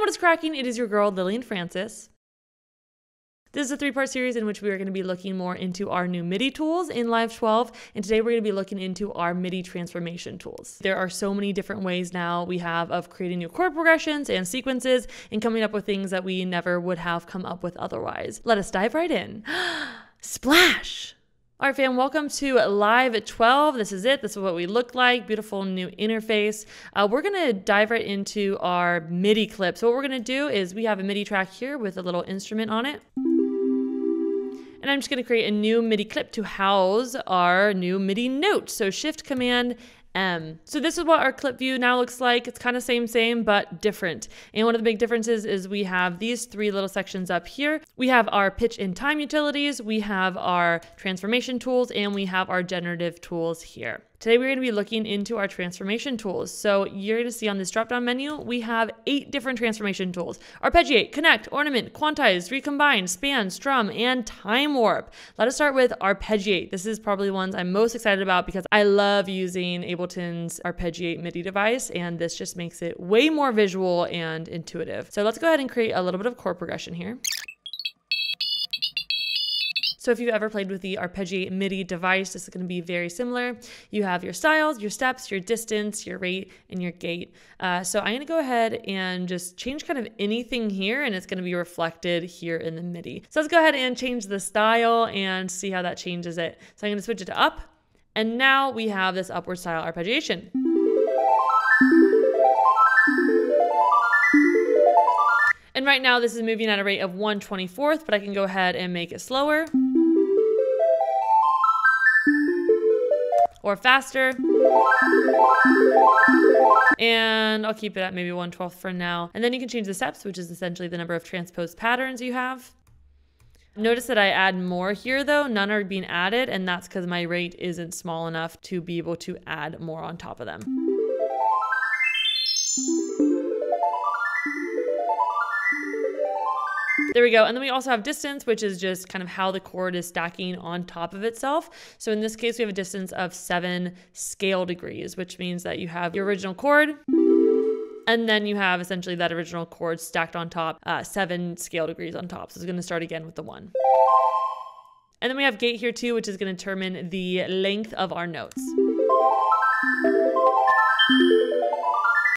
what is cracking? It is your girl, Lillian Francis. This is a three-part series in which we are going to be looking more into our new MIDI tools in Live 12, and today we're going to be looking into our MIDI transformation tools. There are so many different ways now we have of creating new chord progressions and sequences and coming up with things that we never would have come up with otherwise. Let us dive right in. Splash! All right, fam, welcome to Live 12. This is it. This is what we look like. Beautiful new interface. We're going to dive right into our MIDI clip. So what we're going to do is we have a MIDI track here with a little instrument on it. And I'm just going to create a new MIDI clip to house our new MIDI note. So Shift Command M. So this is what our clip view now looks like. It's kind of same, but different. And one of the big differences is we have these three little sections up here. We have our pitch and time utilities, we have our transformation tools, and we have our generative tools here. Today we're going to be looking into our transformation tools. So you're going to see on this drop-down menu, we have 8 different transformation tools. Arpeggiate, Connect, Ornament, Quantize, Recombine, Span, Strum, and Time Warp. Let us start with Arpeggiate. This is probably ones I'm most excited about because I love using Ableton's Arpeggiate MIDI device, and this just makes it way more visual and intuitive. So let's go ahead and create a little bit of chord progression here. So if you've ever played with the Arpeggiate MIDI device, this is going to be very similar. You have your styles, your steps, your distance, your rate, and your gate. So I'm going to go ahead and just change kind of anything here, and it's going to be reflected here in the MIDI. So let's go ahead and change the style and see how that changes it. So I'm going to switch it to up, and now we have this upward style arpeggiation. And right now this is moving at a rate of 1/24, but I can go ahead and make it slower. Or faster. And I'll keep it at maybe 1/12 for now. And then you can change the steps, which is essentially the number of transposed patterns you have. Notice that I add more here though, none are being added, and that's because my rate isn't small enough to be able to add more on top of them. There we go. And then we also have distance, which is just kind of how the chord is stacking on top of itself. So in this case, we have a distance of 7 scale degrees, which means that you have your original chord, and then you have essentially that original chord stacked on top, 7 scale degrees on top. So it's going to start again with the 1. And then we have gate here too, which is going to determine the length of our notes.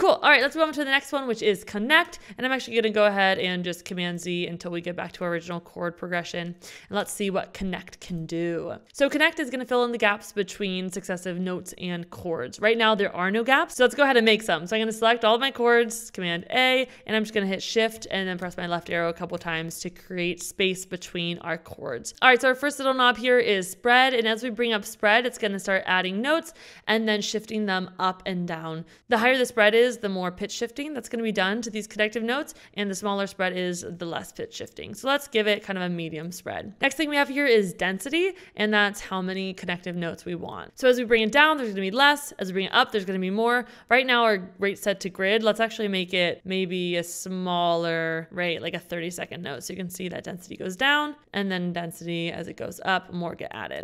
Cool. All right, let's move on to the next one, which is Connect. And I'm actually going to go ahead and just Command Z until we get back to our original chord progression. And let's see what Connect can do. So Connect is going to fill in the gaps between successive notes and chords. Right now, there are no gaps, so let's go ahead and make some. So I'm going to select all of my chords, Command A, and I'm just going to hit Shift and then press my left arrow a couple times to create space between our chords. All right, so our first little knob here is Spread. And as we bring up Spread, it's going to start adding notes and then shifting them up and down. The higher the spread is, the more pitch shifting that's going to be done to these connective notes, and the smaller spread is, the less pitch shifting. So let's give it kind of a medium spread. Next thing we have here is density, and that's how many connective notes we want. So as we bring it down, there's going to be less. As we bring it up, there's going to be more. Right now, our rate's set to grid. Let's actually make it maybe a smaller rate, like a 30-second note. So you can see that density goes down, and then density as it goes up, more get added.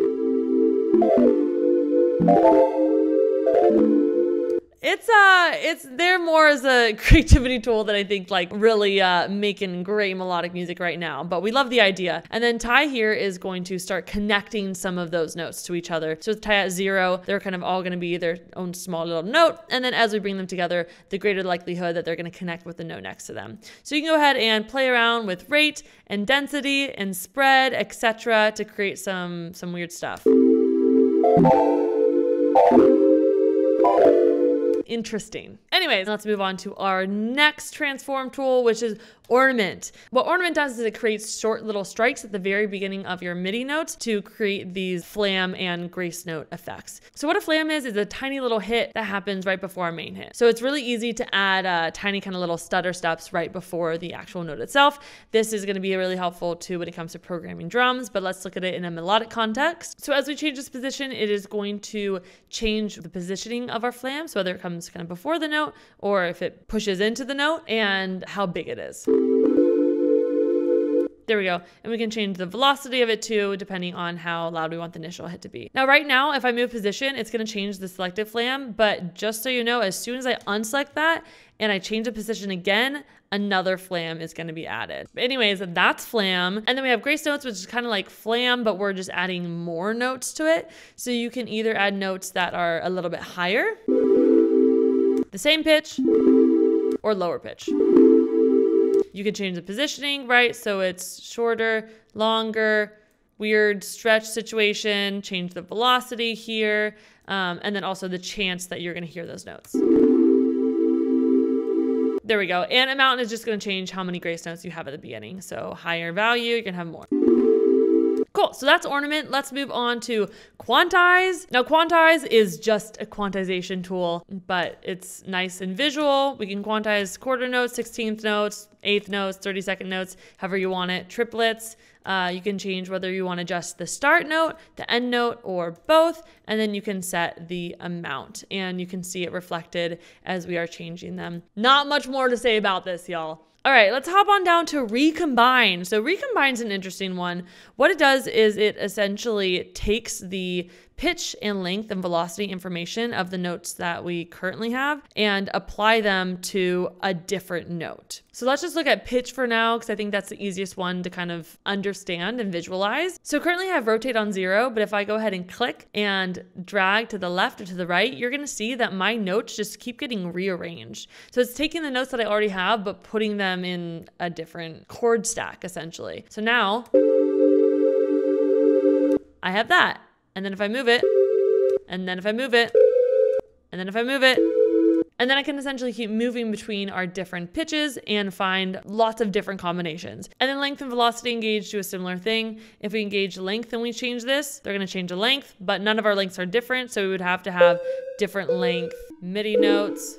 They're more as a creativity tool that I think like really making great melodic music right now, but we love the idea. And then Tie here is going to start connecting some of those notes to each other. So with Tie at 0, they're kind of all going to be their own small little note. And then as we bring them together, the greater likelihood that they're going to connect with the note next to them. So you can go ahead and play around with rate and density and spread, etc., to create some weird stuff. Interesting. Anyways, let's move on to our next transform tool, which is Ornament. What Ornament does is it creates short little strikes at the very beginning of your MIDI notes to create these flam and grace note effects. So what a flam is a tiny little hit that happens right before our main hit. So it's really easy to add tiny kind of little stutter steps right before the actual note itself. This is going to be really helpful too when it comes to programming drums, but let's look at it in a melodic context. So as we change this position, it is going to change the positioning of our flam. So whether it comes kind of before the note or if it pushes into the note and how big it is. There we go. And we can change the velocity of it too, depending on how loud we want the initial hit to be. Now, right now, if I move position, it's going to change the selected flam. But just so you know, as soon as I unselect that and I change the position again, another flam is going to be added. But anyways, that's flam. And then we have grace notes, which is kind of like flam, but we're just adding more notes to it. So you can either add notes that are a little bit higher, the same pitch, or lower pitch. You can change the positioning, right? So it's shorter, longer, weird stretch situation, change the velocity here, and then also the chance that you're going to hear those notes. There we go. And amount is just going to change how many grace notes you have at the beginning. So higher value, you're going to have more. Cool. So that's Ornament. Let's move on to Quantize. Now, Quantize is just a quantization tool, but it's nice and visual. We can quantize quarter notes, 16th notes, 8th notes, 32nd notes, however you want it, triplets. You can change whether you want to adjust the start note, the end note, or both, and then you can set the amount, and you can see it reflected as we are changing them. Not much more to say about this, y'all. All right, let's hop on down to Recombine. So Recombine's an interesting one. What it does is it essentially takes the pitch and length and velocity information of the notes that we currently have and apply them to a different note. So let's just look at pitch for now, because I think that's the easiest one to kind of understand and visualize. So currently I have rotate on 0, but if I go ahead and click and drag to the left or to the right, you're going to see that my notes just keep getting rearranged. So it's taking the notes that I already have, but putting them in a different chord stack essentially. So now I have that. And then if I move it, and then if I move it, and then if I move it, and then I can essentially keep moving between our different pitches and find lots of different combinations. And then length and velocity engage do a similar thing. If we engage length and we change this, they're going to change the length, but none of our lengths are different. So we would have to have different length MIDI notes.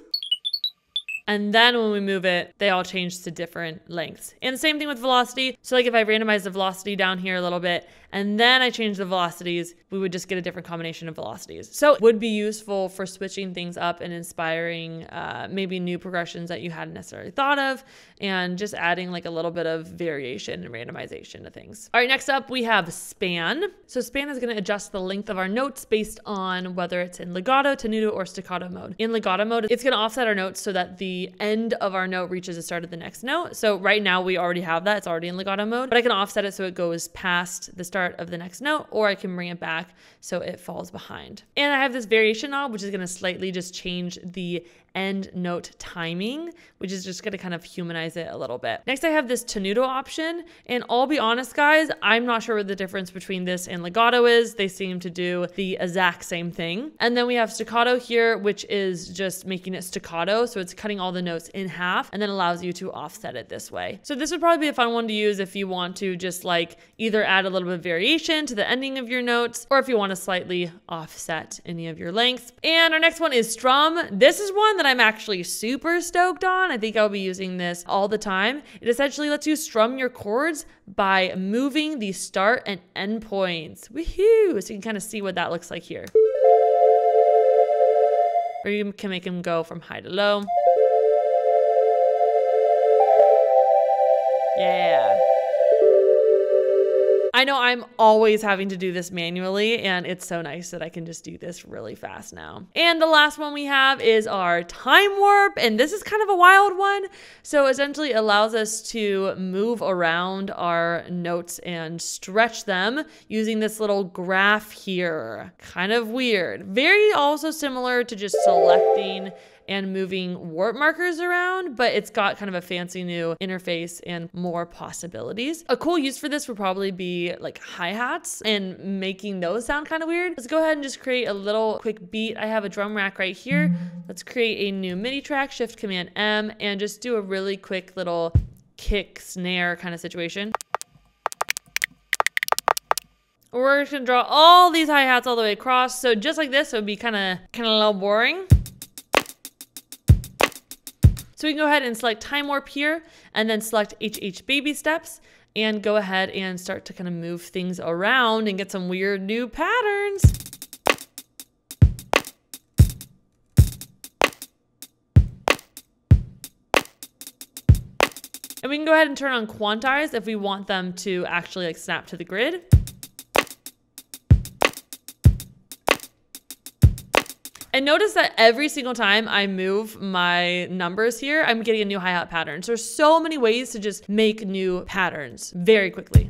And then when we move it, they all change to different lengths. And the same thing with velocity. So like if I randomize the velocity down here a little bit, and then I change the velocities, we would just get a different combination of velocities. So it would be useful for switching things up and inspiring maybe new progressions that you hadn't necessarily thought of, and just adding like a little bit of variation and randomization to things. All right, next up we have Span. So Span is going to adjust the length of our notes based on whether it's in legato, tenuto, or staccato mode. In legato mode, it's going to offset our notes so that the end of our note reaches the start of the next note. So right now we already have that. It's already in legato mode, but I can offset it so it goes past the start of the next note, or I can bring it back so it falls behind. And I have this variation knob, which is going to slightly just change the end note timing, which is just going to kind of humanize it a little bit. Next, I have this tenuto option, and I'll be honest, guys, I'm not sure what the difference between this and legato is. They seem to do the exact same thing. And then we have staccato here, which is just making it staccato, so it's cutting all the notes in half and then allows you to offset it this way. So this would probably be a fun one to use if you want to just like either add a little bit of variation to the ending of your notes, or if you want to slightly offset any of your lengths. And our next one is Strum. This is one that I'm actually super stoked on. I think I'll be using this all the time. It essentially lets you strum your chords by moving the start and end points. Woohoo! So you can kind of see what that looks like here. Or you can make them go from high to low. Yeah. I know I'm always having to do this manually, and it's so nice that I can just do this really fast now. And the last one we have is our Time Warp, and this is kind of a wild one. So essentially it allows us to move around our notes and stretch them using this little graph here. Kind of weird. Very also similar to just selecting and moving warp markers around, but it's got kind of a fancy new interface and more possibilities. A cool use for this would probably be like hi-hats and making those sound kind of weird. Let's go ahead and just create a little quick beat. I have a drum rack right here. Let's create a new MIDI track, Shift Command M, and just do a really quick little kick snare kind of situation. We're just gonna draw all these hi-hats all the way across. So just like this, it would be kind of a little boring. So we can go ahead and select Time Warp here, and then select HH Baby Steps, and go ahead and start to kind of move things around and get some weird new patterns. And we can go ahead and turn on Quantize if we want them to actually like snap to the grid. And notice that every single time I move my numbers here, I'm getting a new hi-hat pattern. So there's so many ways to just make new patterns very quickly.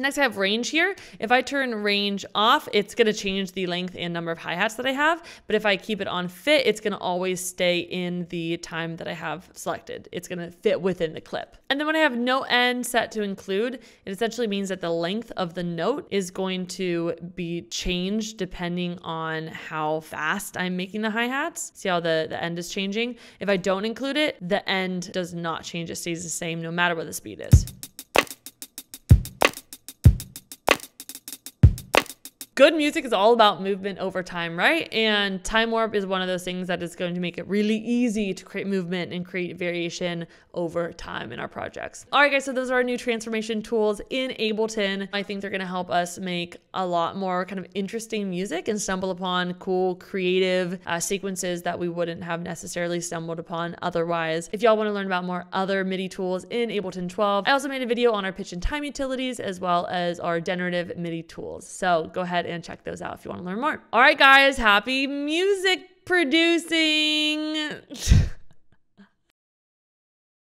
Next, I have range here. If I turn range off, it's gonna change the length and number of hi-hats that I have. But if I keep it on fit, it's gonna always stay in the time that I have selected. It's gonna fit within the clip. And then when I have no end set to include, it essentially means that the length of the note is going to be changed depending on how fast I'm making the hi-hats. See how the end is changing? If I don't include it, the end does not change. It stays the same no matter what the speed is. Good music is all about movement over time, right? And Time Warp is one of those things that is going to make it really easy to create movement and create variation over time in our projects. All right, guys, so those are our new transformation tools in Ableton. I think they're gonna help us make a lot more kind of interesting music and stumble upon cool, creative sequences that we wouldn't have necessarily stumbled upon otherwise. If y'all wanna learn about more other MIDI tools in Ableton 12, I also made a video on our pitch and time utilities as well as our generative MIDI tools. So go ahead and check those out if you want to learn more. All right, guys, happy music producing.